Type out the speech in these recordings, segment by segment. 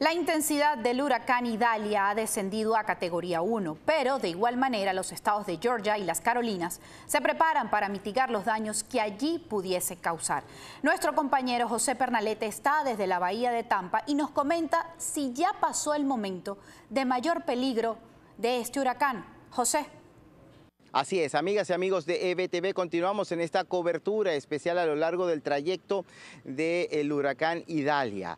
La intensidad del huracán Idalia ha descendido a categoría 1, pero de igual manera los estados de Georgia y las Carolinas se preparan para mitigar los daños que allí pudiese causar. Nuestro compañero José Pernalete está desde la bahía de Tampa y nos comenta si ya pasó el momento de mayor peligro de este huracán. José. Así es, amigas y amigos de EVTV, continuamos en esta cobertura especial a lo largo del trayecto del huracán Idalia.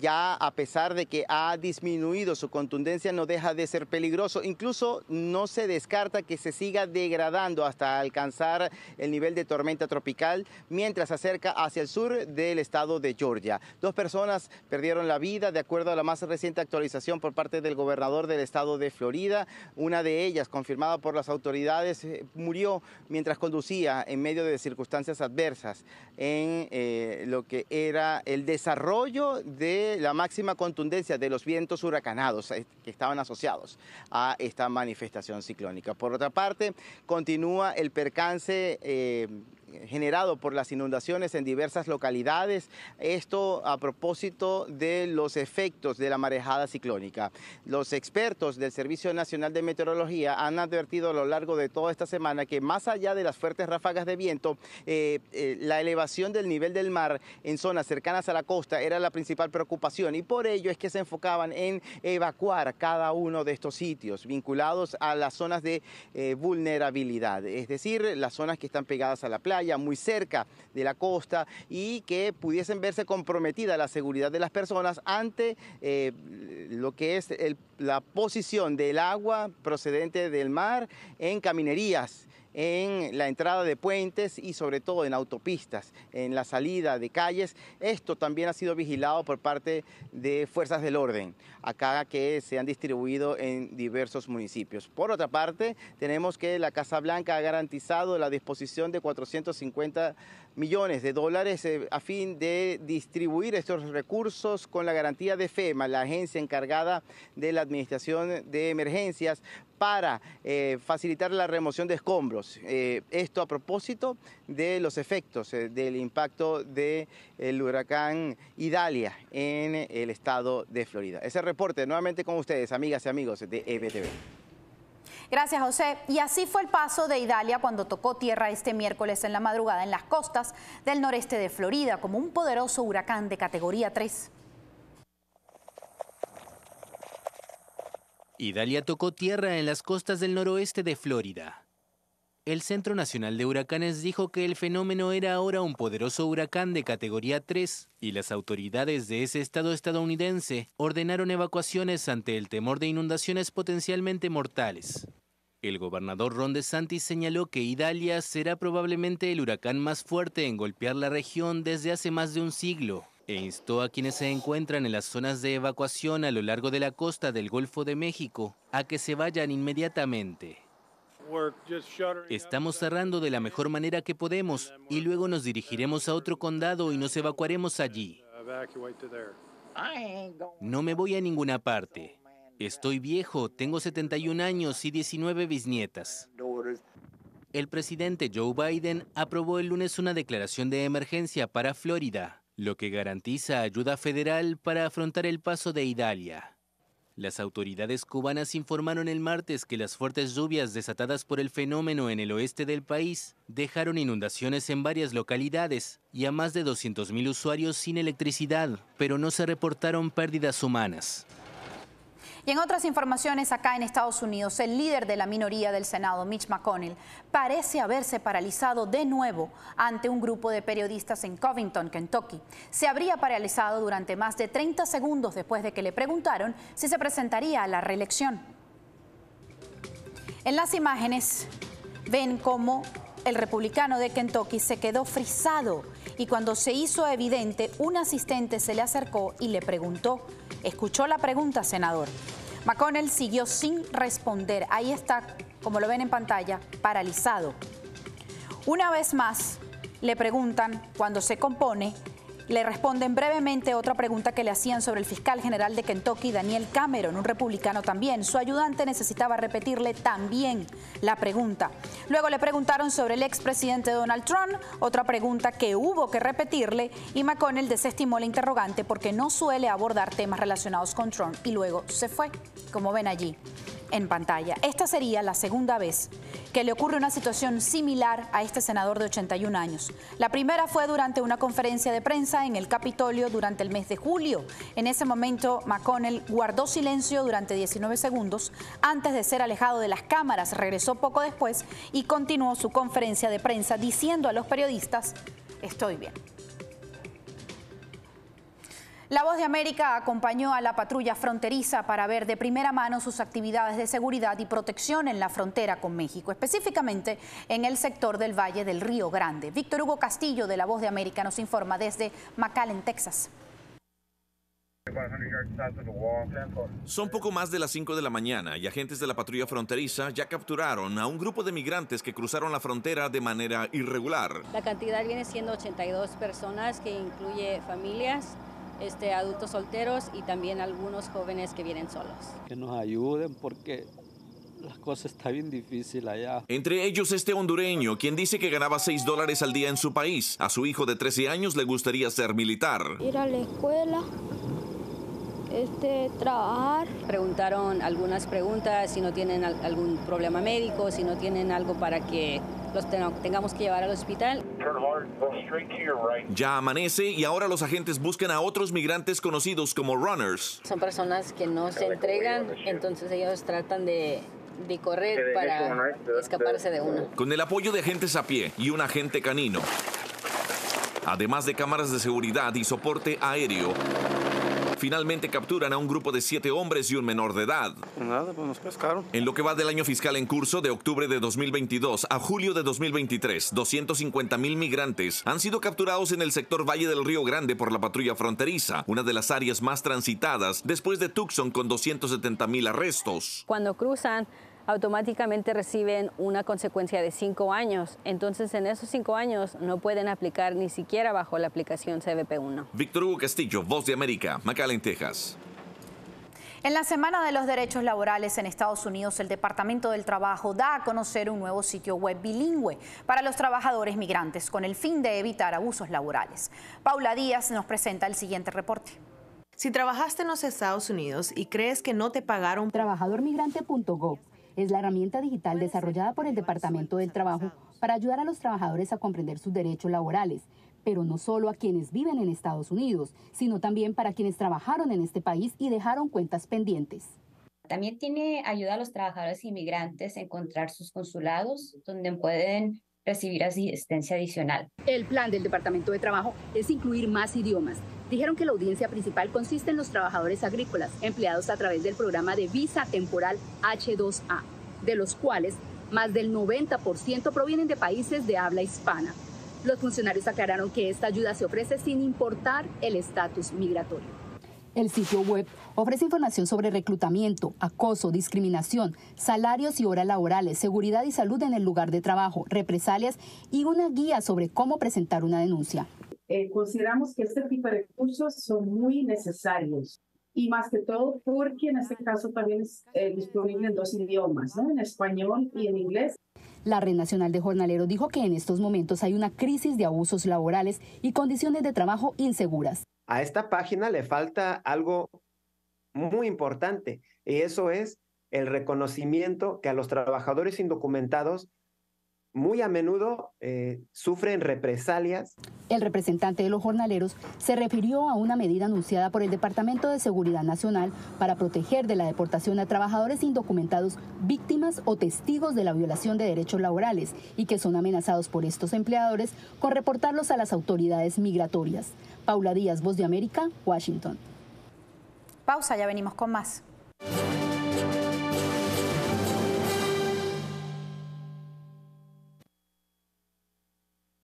Ya a pesar de que ha disminuido su contundencia, no deja de ser peligroso. Incluso no se descarta que se siga degradando hasta alcanzar el nivel de tormenta tropical mientras se acerca hacia el sur del estado de Georgia. 2 personas perdieron la vida, de acuerdo a la más reciente actualización por parte del gobernador del estado de Florida. Una de ellas, confirmada por las autoridades, murió mientras conducía en medio de circunstancias adversas en lo que era el desarrollo de la máxima contundencia de los vientos huracanados que estaban asociados a esta manifestación ciclónica. Por otra parte, continúa el percance generado por las inundaciones en diversas localidades, esto a propósito de los efectos de la marejada ciclónica. Los expertos del Servicio Nacional de Meteorología han advertido a lo largo de toda esta semana que más allá de las fuertes ráfagas de viento, la elevación del nivel del mar en zonas cercanas a la costa era la principal preocupación, y por ello es que se enfocaban en evacuar cada uno de estos sitios vinculados a las zonas de vulnerabilidad, es decir, las zonas que están pegadas a la playa, muy cerca de la costa, y que pudiesen verse comprometida la seguridad de las personas ante lo que es la posición del agua procedente del mar en caminerías, en la entrada de puentes y sobre todo en autopistas, en la salida de calles. Esto también ha sido vigilado por parte de fuerzas del orden, acá que se han distribuido en diversos municipios. Por otra parte, tenemos que la Casa Blanca ha garantizado la disposición de $450 millones a fin de distribuir estos recursos con la garantía de FEMA, la agencia encargada de la administración de emergencias, para facilitar la remoción de escombros. Esto a propósito de los efectos del impacto del huracán Idalia en el estado de Florida. Ese reporte nuevamente con ustedes, amigas y amigos de EVTV. Gracias, José. Y así fue el paso de Idalia cuando tocó tierra este miércoles en la madrugada en las costas del noreste de Florida como un poderoso huracán de categoría 3. Idalia tocó tierra en las costas del noroeste de Florida. El Centro Nacional de Huracanes dijo que el fenómeno era ahora un poderoso huracán de categoría 3 y las autoridades de ese estado estadounidense ordenaron evacuaciones ante el temor de inundaciones potencialmente mortales. El gobernador Ron DeSantis señaló que Idalia será probablemente el huracán más fuerte en golpear la región desde hace más de un siglo, e instó a quienes se encuentran en las zonas de evacuación a lo largo de la costa del Golfo de México a que se vayan inmediatamente. Estamos cerrando de la mejor manera que podemos y luego nos dirigiremos a otro condado y nos evacuaremos allí. No me voy a ninguna parte. Estoy viejo, tengo 71 años y 19 bisnietas. El presidente Joe Biden aprobó el lunes una declaración de emergencia para Florida, lo que garantiza ayuda federal para afrontar el paso de Idalia. Las autoridades cubanas informaron el martes que las fuertes lluvias desatadas por el fenómeno en el oeste del país dejaron inundaciones en varias localidades y a más de 200.000 usuarios sin electricidad, pero no se reportaron pérdidas humanas. Y en otras informaciones, acá en Estados Unidos, el líder de la minoría del Senado, Mitch McConnell, parece haberse paralizado de nuevo ante un grupo de periodistas en Covington, Kentucky. Se habría paralizado durante más de 30 segundos después de que le preguntaron si se presentaría a la reelección. En las imágenes ven cómo el republicano de Kentucky se quedó frisado y cuando se hizo evidente, un asistente se le acercó y le preguntó. Escuchó la pregunta, senador. McConnell siguió sin responder. Ahí está, como lo ven en pantalla, paralizado. Una vez más, le preguntan, cuando se compone, le responden brevemente otra pregunta que le hacían sobre el fiscal general de Kentucky, Daniel Cameron, un republicano también. Su ayudante necesitaba repetirle también la pregunta. Luego le preguntaron sobre el expresidente Donald Trump, otra pregunta que hubo que repetirle, y McConnell desestimó la interrogante porque no suele abordar temas relacionados con Trump, y luego se fue, como ven allí en pantalla. Esta sería la segunda vez que le ocurre una situación similar a este senador de 81 años. La primera fue durante una conferencia de prensa en el Capitolio durante el mes de julio. En ese momento, McConnell guardó silencio durante 19 segundos antes de ser alejado de las cámaras. Regresó poco después y continuó su conferencia de prensa diciendo a los periodistas: "Estoy bien". La Voz de América acompañó a la patrulla fronteriza para ver de primera mano sus actividades de seguridad y protección en la frontera con México, específicamente en el sector del Valle del Río Grande. Víctor Hugo Castillo de La Voz de América nos informa desde McAllen, Texas. Son poco más de las 5 de la mañana y agentes de la patrulla fronteriza ya capturaron a un grupo de migrantes que cruzaron la frontera de manera irregular. La cantidad viene siendo 82 personas, que incluye familias, adultos solteros y también algunos jóvenes que vienen solos. Que nos ayuden porque las cosas están bien difíciles allá. Entre ellos este hondureño, quien dice que ganaba $6 al día en su país. A su hijo de 13 años le gustaría ser militar. Ir a la escuela, trabajar. Preguntaron algunas preguntas, si no tienen algún problema médico, si no tienen algo para que los tengamos que llevar al hospital. Ya amanece y ahora los agentes buscan a otros migrantes conocidos como runners. Son personas que no se entregan, entonces ellos tratan de correr para escaparse de uno. Con el apoyo de agentes a pie y un agente canino, además de cámaras de seguridad y soporte aéreo, finalmente capturan a un grupo de 7 hombres y un menor de edad. Nada, pues nos pescaron. En lo que va del año fiscal en curso, de octubre de 2022 a julio de 2023, 250,000 migrantes han sido capturados en el sector Valle del Río Grande por la patrulla fronteriza, una de las áreas más transitadas después de Tucson, con 270,000 arrestos. Cuando cruzan, automáticamente reciben una consecuencia de 5 años. Entonces, en esos 5 años no pueden aplicar ni siquiera bajo la aplicación CBP1. Víctor Hugo Castillo, Voz de América, McAllen, Texas. En la Semana de los Derechos Laborales en Estados Unidos, el Departamento del Trabajo da a conocer un nuevo sitio web bilingüe para los trabajadores migrantes, con el fin de evitar abusos laborales. Paula Díaz nos presenta el siguiente reporte. Si trabajaste en los Estados Unidos y crees que no te pagaron, trabajadormigrante.gov es la herramienta digital desarrollada por el Departamento del Trabajo para ayudar a los trabajadores a comprender sus derechos laborales, pero no solo a quienes viven en Estados Unidos, sino también para quienes trabajaron en este país y dejaron cuentas pendientes. También tiene ayuda a los trabajadores inmigrantes a encontrar sus consulados, donde pueden recibir asistencia adicional. El plan del Departamento de Trabajo es incluir más idiomas. Dijeron que la audiencia principal consiste en los trabajadores agrícolas empleados a través del programa de visa temporal H2A, de los cuales más del 90% provienen de países de habla hispana. Los funcionarios aclararon que esta ayuda se ofrece sin importar el estatus migratorio. El sitio web ofrece información sobre reclutamiento, acoso, discriminación, salarios y horas laborales, seguridad y salud en el lugar de trabajo, represalias y una guía sobre cómo presentar una denuncia. Consideramos que este tipo de recursos son muy necesarios, y más que todo porque en este caso también es disponible en 2 idiomas, ¿no? En español y en inglés. La Red Nacional de Jornaleros dijo que en estos momentos hay una crisis de abusos laborales y condiciones de trabajo inseguras. A esta página le falta algo muy importante, y eso es el reconocimiento que a los trabajadores indocumentados muy a menudo sufren represalias. El representante de los jornaleros se refirió a una medida anunciada por el Departamento de Seguridad Nacional para proteger de la deportación a trabajadores indocumentados, víctimas o testigos de la violación de derechos laborales, y que son amenazados por estos empleadores con reportarlos a las autoridades migratorias. Paula Díaz, Voz de América, Washington. Pausa, ya venimos con más.